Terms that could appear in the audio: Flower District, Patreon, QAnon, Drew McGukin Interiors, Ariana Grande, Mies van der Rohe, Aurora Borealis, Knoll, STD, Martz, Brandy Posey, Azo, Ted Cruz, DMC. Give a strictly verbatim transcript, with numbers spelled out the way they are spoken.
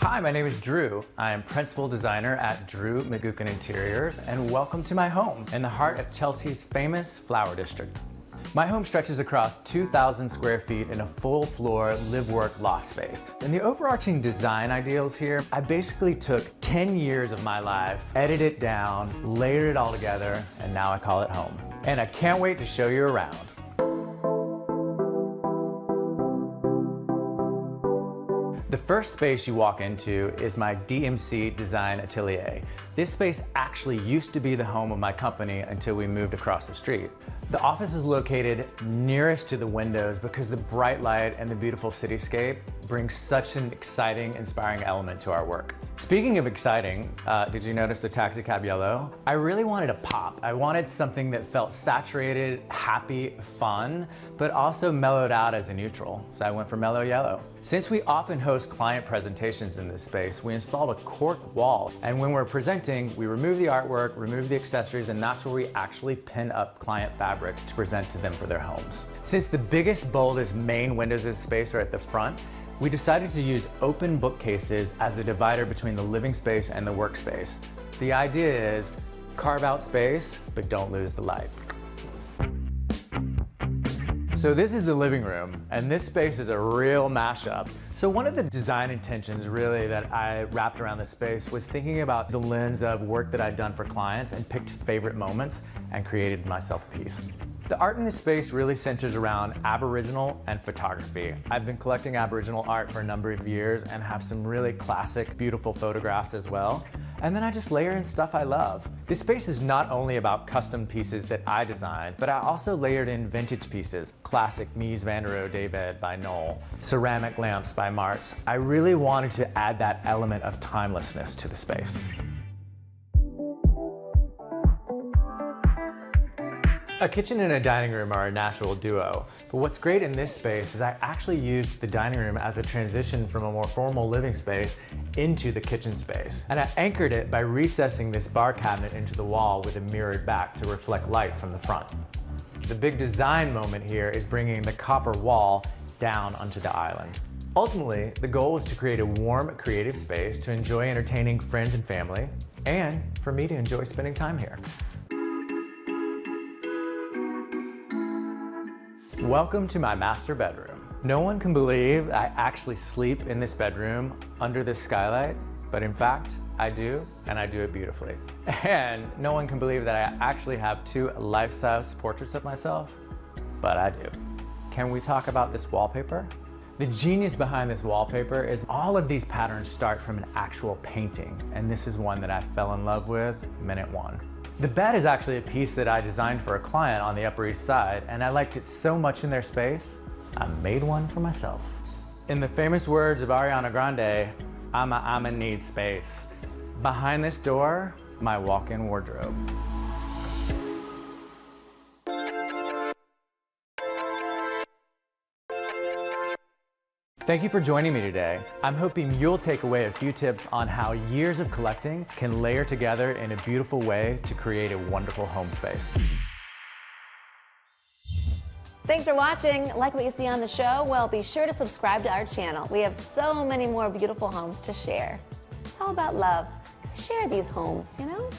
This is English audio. Hi, my name is Drew. I'm principal designer at Drew McGukin Interiors, and welcome to my home in the heart of Chelsea's famous Flower District. My home stretches across two thousand square feet in a full floor live-work loft space. And the overarching design ideals here, I basically took ten years of my life, edited it down, layered it all together, and now I call it home. And I can't wait to show you around. The first space you walk into is my D M C design atelier. This space actually used to be the home of my company until we moved across the street. The office is located nearest to the windows because the bright light and the beautiful cityscape brings such an exciting, inspiring element to our work. Speaking of exciting, uh, did you notice the taxi cab yellow? I really wanted a pop. I wanted something that felt saturated, happy, fun, but also mellowed out as a neutral, so I went for mellow yellow. Since we often host client presentations in this space, we installed a cork wall, and when we're presenting, we remove the artwork, remove the accessories, and that's where we actually pin up client fabric to present to them for their homes. Since the biggest, boldest main windows of space are at the front, we decided to use open bookcases as the divider between the living space and the workspace. The idea is carve out space, but don't lose the light. So this is the living room, and this space is a real mashup. So one of the design intentions really that I wrapped around this space was thinking about the lens of work that I'd done for clients and picked favorite moments and created myself a piece. The art in this space really centers around Aboriginal and photography. I've been collecting Aboriginal art for a number of years and have some really classic, beautiful photographs as well. And then I just layer in stuff I love. This space is not only about custom pieces that I designed, but I also layered in vintage pieces. Classic Mies van der Rohe daybed by Knoll, ceramic lamps by Martz. I really wanted to add that element of timelessness to the space. A kitchen and a dining room are a natural duo, but what's great in this space is I actually used the dining room as a transition from a more formal living space into the kitchen space. And I anchored it by recessing this bar cabinet into the wall with a mirrored back to reflect light from the front. The big design moment here is bringing the copper wall down onto the island. Ultimately, the goal was to create a warm, creative space to enjoy entertaining friends and family, and for me to enjoy spending time here. Welcome to my master bedroom. No one can believe I actually sleep in this bedroom under this skylight, but in fact, I do, and I do it beautifully. And no one can believe that I actually have two life-size portraits of myself, but I do. Can we talk about this wallpaper? The genius behind this wallpaper is all of these patterns start from an actual painting, and this is one that I fell in love with minute one. The bed is actually a piece that I designed for a client on the Upper East Side, and I liked it so much in their space, I made one for myself. In the famous words of Ariana Grande, I'm a, I'm a need space. Behind this door, my walk-in wardrobe. Thank you for joining me today. I'm hoping you'll take away a few tips on how years of collecting can layer together in a beautiful way to create a wonderful home space. Thanks for watching. Like what you see on the show? Well, be sure to subscribe to our channel. We have so many more beautiful homes to share. It's all about love. Share these homes, you know?